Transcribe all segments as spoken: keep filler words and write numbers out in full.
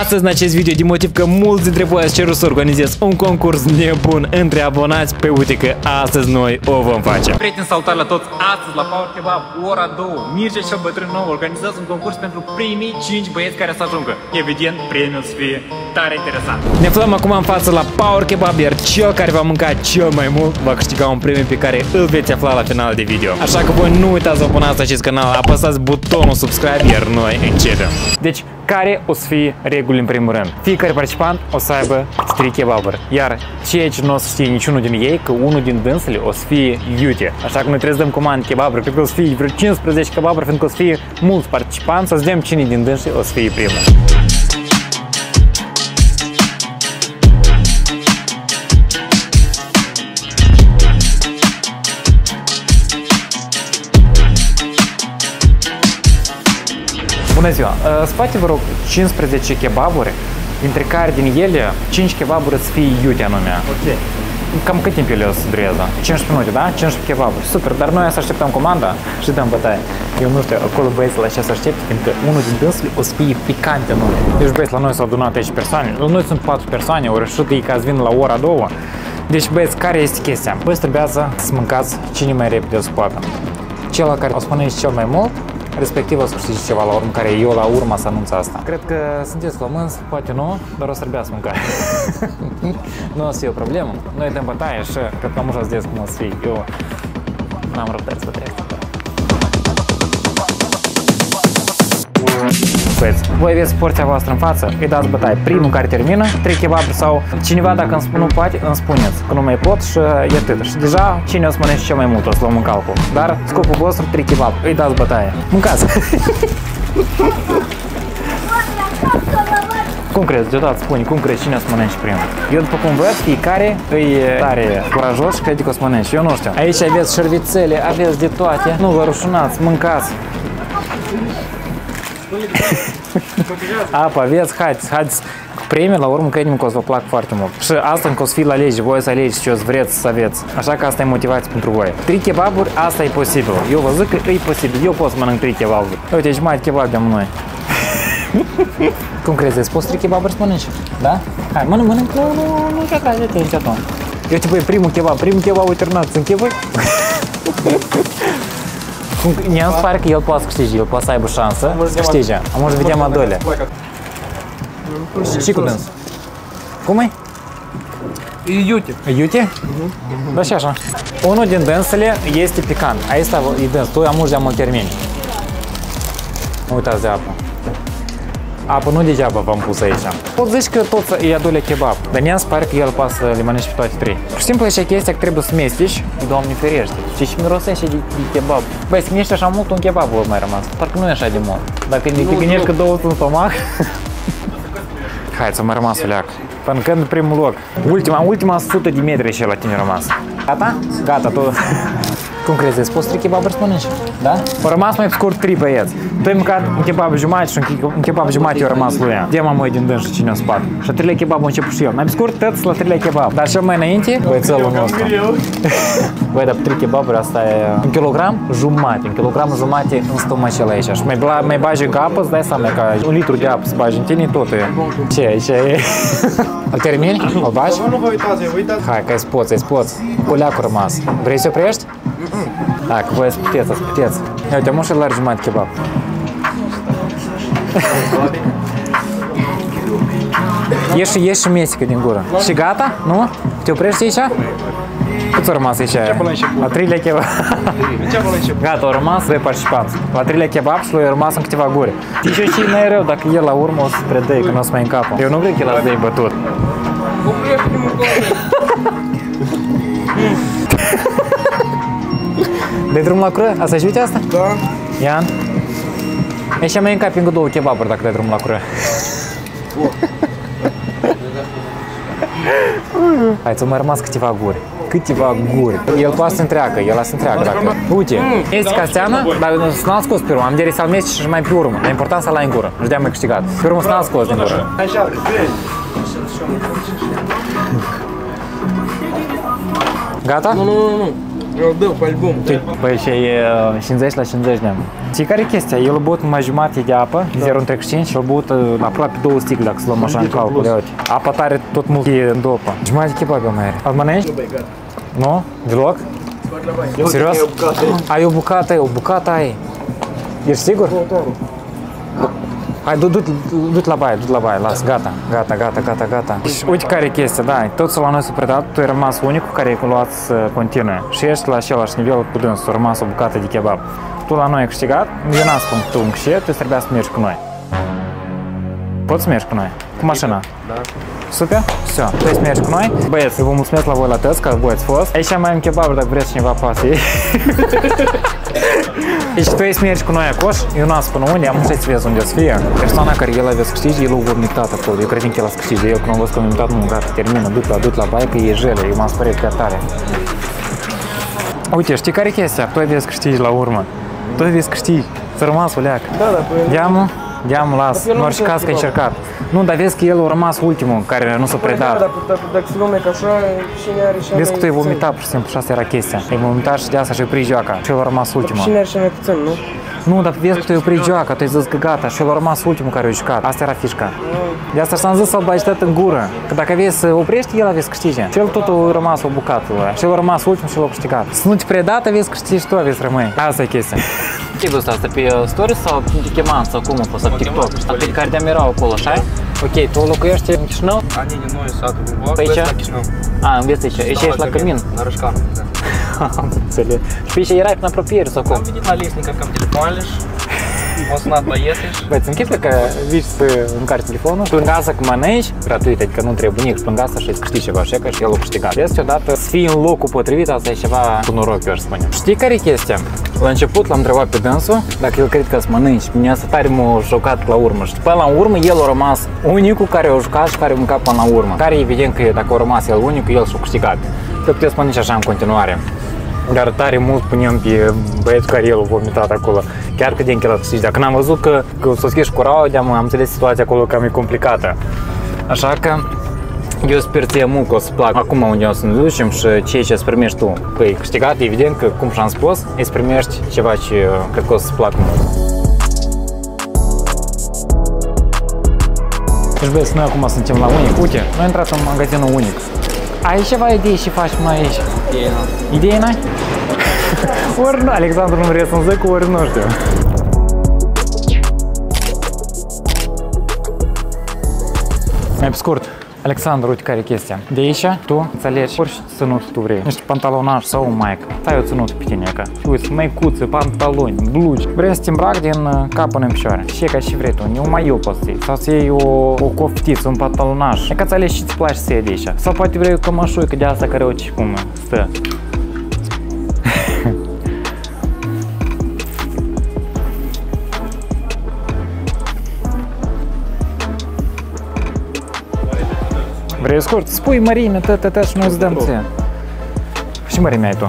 Astăzi, în acest video, din motiv că mulți dintre voi ați cerut să organizez un concurs nebun între abonați, pe uite că astăzi noi o vom face. Prieteni, salutare la toți! Astăzi, la Power Kebab, ora două, Mircea cel bătrân nou organizează un concurs pentru primii cinci băieți care să ajungă. Evident, premiul să fie tare interesant. Ne aflăm acum în față la Power Kebab, iar cel care va mânca cel mai mult va câștiga un premiu pe care îl veți afla la final de video. Așa că voi nu uitați să abonați acest canal, apăsați butonul subscribe, iar noi începem. Deci, care o să fie reguli în primul rând? Fiecare participant o să aibă trei kebaburi, iar ceea ce nu o să știe niciunul din ei, că unul din dânsele o să fie iute. Așa că noi trebuie să dăm comandă kebaburi, cred că o să fie vreo cincisprezece kebaburi, fiindcă o să fie mulți participanți, să vedem cine din dânsele o să fie primul. Bună ziua! Spate, vă rog, cincisprezece kebaburi, dintre care din ele cinci kebaburi să fie iute anume. Ok. Cam cât timp ele o să dureze? cincisprezece minute, da? cincisprezece kebaburi. Super, dar noi să așteptăm comanda și dăm bătaie. Eu nu știu, acolo băieți la ce să aștept, pentru că unul din dânsele o să fie picant anume. Deci băieți, la noi s-au adunat aici persoane, la noi sunt patru persoane, au reușit ei ca să vină la ora două. Deci băieți, care este chestia? Băieți, trebuie să mâncați cine mai repede o să poată. Cel care o spune cel mai mult, respectiv o să câștigi ceva la urmă, care eu la urmă să anunț asta. Cred că sunteți flămânzi, poate nu, dar o să trebuia să mâncare. Nu o să fie o problemă. Noi dăm bătaie și cred că am ușa să des cum o să fie. Eu n-am răbdări să bătaie. Voi aveți porția voastră în față, îi dați bătaie. Primul care termină, trei kebaburi sau cineva, dacă îmi spun, nu poate, îmi spuneți că nu mai pot și e atât. Și deja cine o să mănânce cel mai mult, o să luăm în calcul. Dar scopul vostru, trei kebaburi, îi dați bătaie. Mâncați! Cum crezi? Deodată spune, cum crezi cine o să mănânce primul? Eu după cum văd, fiecare îi tare curajos și crede că o să mănânce. Eu nu știu. Aici aveți șervițele, aveți de toate. Nu vă rușunați, mâncați! Apa, aveți, haideți, haideți premii, la urmă credem că o să vă plac foarte mult. Și asta încă o să fie la lege, voi să alegeți ce o să vreți să aveți. Așa că asta e motivație pentru voi. trei kebaburi, asta e posibil. Eu vă zic că e posibil, eu pot să mănânc trei kebaburi. Uite, jumătate kebab de-am noi. Cum crezi, ai spus trei kebaburi să mănânci? Da? Hai, mănânc, mănânc, nu, nu, nu, nu, te-atragi, uite, uite, atunci. Uite, băi, primul kebab, primul kebab, uite, rânat, sunt kebab. Mi-am spart că el poate să câștige, el poate să aibă șansă să câștige. Am să vedem a doilea. Și cu dâns. Cum e? E iute. E iute? Da, și așa. Unul din dânsele este picant. Asta e dâns. Tu am uși de-am termin. Nu uitați de apă. Apă nu degeaba v-am pus aici. Pot zici că tot e a doilea kebab, dar mi-am spart că el poate să le mănânci pe toate trei. Pur și simplu așa chestia că trebuie să mestici, Doamne ferește, și și mirosește de, de kebab. Băi, să gândești așa mult, un kebab vă mai rămas, parcă nu e așa de mult. Dacă nu, te gândești că două sunt în stomac... Hai, ți-a mai rămas o leacă, până când în primul loc. Ultima, ultima sută de metri și la tine rămas. Gata? Gata, tot. Cum crezi, ai spus trei kebaburi să mănânci? Da? Au rămas mai scurt trei băieți. Tu ai mâncat un kebab jumate și un kebab jumate i-a rămas lui ea. Dema măi din dâns și cine o spart. Și a treilea kebab a început și el. Mai scurt, tăți la treilea kebab. Dar și mai înainte, băiețelul nostru. Băi, dar pe trei kebaburi asta e un kilogram jumate. Un kilogram jumate în stomacel aici. Și mai, mai bagi încă apă, îți dai seama că un litru de apă să bagi în tine, tot e. Ce e, ce e? Îl termini? Îl bagi? Nu vă uitați, vă uitați. Hai, că ai spoți, ai spoți. O leacă rămas. Vrei să oprești? Da, că voi ați puteți, ați puteți. Ia uite, am și la jumătate kebab. Ieși, ieși mesică din gură. Și gata? Nu? Te oprești aici? Cât a rămas aici? La treilea kebab. Gata, a rămas doi participanți. La treilea kebab și lui a rămas în câteva guri. Și și nu e rău dacă el la urmă o să predăie, că nu o să mai încapă. Eu nu cred că el ați dăi bătut. Dă-i drumul la cură? Asta și uite asta? Da. Ian? Ești mai încapi încă două kebaburi dacă dai drumul la cură. Hai, ți-au mai rămas câteva guri. Câteva guri. El poate să întreacă, el a să întreacă dacă... Uite, este casteană, dar n-am scos pe urmă. Am derit să-l meci și mai pe urmă. E important să-l ai în gură. Și de-aia mai câștigat. Pe urmă s-l-am scos din gură. Așa, gata? Nu, nu, nu. Rău, pe album. Păi și e cincizeci la cincizeci de ani. Fiecare chestia, el a băut mai jumate de apă, da. zero virgulă treizeci și cinci și a băut aproape două sticle, dacă să luăm așa în calcul. Apa tare tot mult e în dopă. Jumate kebabă mai are. Almănești? Nu? Deloc? Serios? Ai o bucată, ai o bucată, ai. Ești sigur? Hai, du-te la baie, du-te la baie, las, gata, gata, gata, gata, gata. Uite care e chestia, da, toți la noi s-au predat, tu ai rămas unicul care ai luat continuă și ești la același nivel cu dânsul, a rămas o bucată de kebab. Tu la noi ai câștigat, eu n-am spus tu încă ce, tu trebuia să mergi cu noi. Poți să mergi cu noi? Cu mașina? Da. Super? Все, tu mergi cu noi. Băieți, eu vă mulțumesc la voi la test, că voi ați fost. Aici mai am kebab, dacă vreți cineva pasă. Deci tu ești mergi cu noi acolo, eu n-am spun unde, am înțeles să vezi unde o să fie. Persoana care el avea să câștige, el a vomitat acolo, eu cred că el a să câștige. Eu când am văzut că am vomitat, nu, gata, termină, du-te la, du-te la baie, că e jele, eu m-am spărit pe atare. Uite, știi care e chestia? Tu aveai să câștigi la urmă. Tu aveai să câștigi, să rămas uleac. Da, da, Deamă? Deamă, las, în orice caz că ai încercat. Nu, dar vezi că el a rămas ultimul, care nu s-a predat. Dacă se lumea ca așa, cine are și mai... Vezi că tu ai vomitat, pur și simplu, și asta era chestia. Ai vomitat și de asta și-ai oprit joaca. Și el a rămas ultimul. Cine are și mai puțin, nu? Nu, dar vezi că tu ai oprit joaca, tu ai zis că gata și el a rămas ultimul care a jucat. Asta era fișca. De asta și-am zis să-l bagi tot în gură. Că dacă vezi să oprești, el aveți câștige. Și el tot a rămas o bucată. Și el a rămas ultimul și l-a câștigat. Să nu te predată, vezi câștigi tu, aveți rămâi. Asta e chestia. Ce ai văzut asta? Pe stories sau pe Digimon sau cum a fost? Sau TikTok? Atât care de-am erau acolo, așa? Ok, tu locuiești în Chișinău? A, nu, nu, e satul. Pe aici? A, înveți aici. Aici ești la Cămin? La Rășcanu, da. Am înțeles. Și pe aici erai în apropiere sau cum? Am venit la listnică, cam telefoanele și... M-a sunat băieții și... Băi, ți-mi chestia că vii să încarci telefonul, plâng asta cu mănânci, gratuit, adică nu trebuie nimic, plâng asta și îți câștigi ceva, așa că și el o câștigat. Vezi, odată să fii în locul potrivit, asta e ceva cu noroc, eu aș spune. Știi care e chestia? La început l-am întrebat pe dânsul, dacă el cred că să mănânci, mine asta tare m-a jucat la urmă și până la urmă el a rămas unicul care a jucat și care a mâncat până la urmă. Care evident că dacă a rămas el unicul, el și-a câștigat. Că puteți mănânci așa în continuare. Dar tare mult punem pe băieți care el a vomitat acolo. Chiar că din chiar la dacă n-am văzut că, că s-o schis cu raude, am, am înțeles situația acolo cam e complicată. Așa că eu sper ție mult că o să plac acum unde o să ne ducem și ceea ce îți primești tu. Păi câștigat, evident că, cum și-am spus, îți primești ceva ce cred că o să-ți plac mult. Deci băieți, noi acum suntem la UNIX. Uite, noi intrat în magazinul UNIX. Ai ceva idei și faci mai aici? Idei n-ai. Idei n-ai? Ori nu, Alexandru nu vrea să-mi zic, ori nu știu. Mai pe scurt, Alexandru, uite care e chestia. De aici tu îți alegi orice ținut tu vrei. Niște pantalonaj sau o maică. Stai o ținut pe tine, ca. Și uite, maicuță, pantaloni, blugi. Vrei să te îmbraci din cap până în picioare. Și e ca și vrei tu, e un maiu poți să iei. Sau să iei o, o coftiță, un pantalonaj. E ca să alegi ce-ți place să iei de aici. Sau poate vrei o cămășuică de asta care orice cum stă. Vrei scurt? Spui mărime, tă, tă, tă, și noi îți dăm ție. Ce mărime ai tu?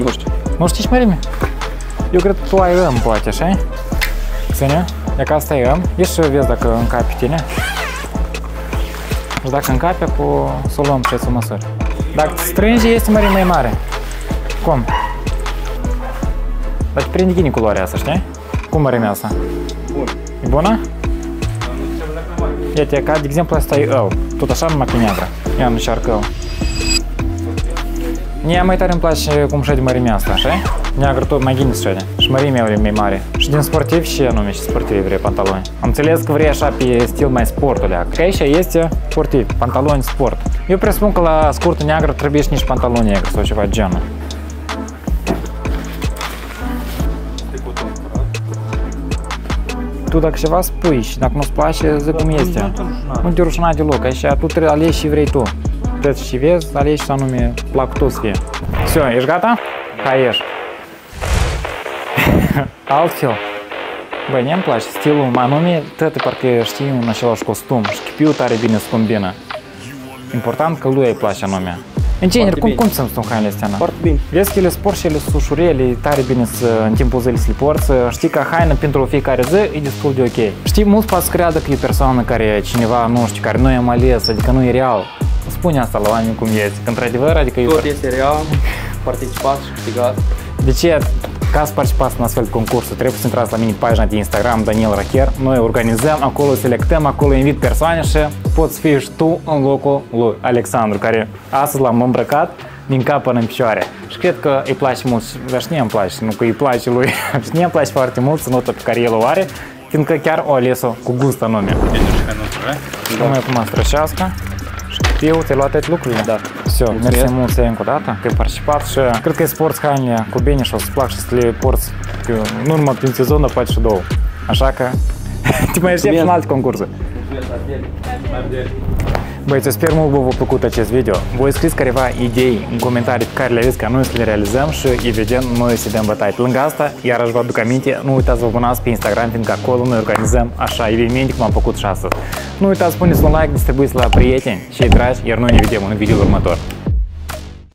Nu știu. Nu știi ce mărime? Eu cred că tu ai M, poate, așa? Ține, dacă asta e M, ieși și vezi dacă încapi tine. Și dacă încapi, apoi să o luăm și să o măsori. Dacă te strânge, este mărime mai mare. Cum? Dar te prinde ghinii culoarea asta, știi? Cum mărimea asta? Bun. E bună? Iată, ca de exemplu asta e L, tot așa numai că neagră, ea nu încearcă L. Ea mai tare îmi place cum șede mărimea asta, așa? Neagră tot mai gine șede și mărimea e mai mare. Și din sportiv și anume și sportiv vrei pantaloni. Am înțeles că vrei așa pe stil mai sportul, că aici este sportiv, pantaloni sport. Eu presupun că la scurtul neagră trebuie și nici pantaloni negri sau ceva genul. Tu dacă ceva spui și dacă nu-ți place, zic cum este. Nu te rușina deloc, aici tu trebuie alegi și vrei tu. Trebuie și vezi, alegi și anume plac tu să fie. Все, ești gata? Hai ieși. Altfel. Băi, mie îmi place stilul, mai anume, tăte parcă știi un același costum și chipiul tare bine se combină. Important că lui îi place anume. În genere, cum, cum sunt hainele astea? Foarte bine. Vezi că ele spor și ele sunt ușure, ele tare bine să, în timpul zilei să le porți. Știi că haina pentru fiecare zi e destul de ok. Știi, mulți poate să creadă că e persoană care cineva, nu știu, care nu e am ales, adică nu e real. Spune asta la oameni cum este, că într-adevăr, adică tot e... Tot este real. participați și câștigați. De ce? Ca să participați în astfel de concursuri, trebuie să intrați la mine pe pagina de Instagram Daniel Rachier. Noi organizăm, acolo selectăm, acolo invit persoane și poți fi și tu în locul lui Alexandru, care astăzi l-am îmbrăcat din cap până în picioare. Și cred că îi place mult, dar și mie îmi place, nu că îi place lui, și mie îmi place foarte mult ținută pe care el o are, fiindcă chiar o ales-o cu gust anume. Cum e cum a strășească. Eu te-ai luat toate lucrurile, da. Все, mersi mult să ai încă o dată, că ai participat și cred că ai să porți hainele cu bine și o să-ți plac și să le porți nu numai prin sezon, dar poate și două. Așa că te mai aștepți în alte concursuri. Băieți, eu sper mult că v-a plăcut acest video. Voi scrieți careva idei în comentarii pe care le aveți ca noi să le realizăm și evident noi să dăm bătaie. Pe lângă asta, iarăși vă aduc aminte, nu uitați să vă abonați pe Instagram, fiindcă acolo noi organizăm așa evenimente cum am făcut și astăzi. Nu uitați să puneți un like, distribuiți la prieteni și dragi, iar noi ne vedem în videoul următor.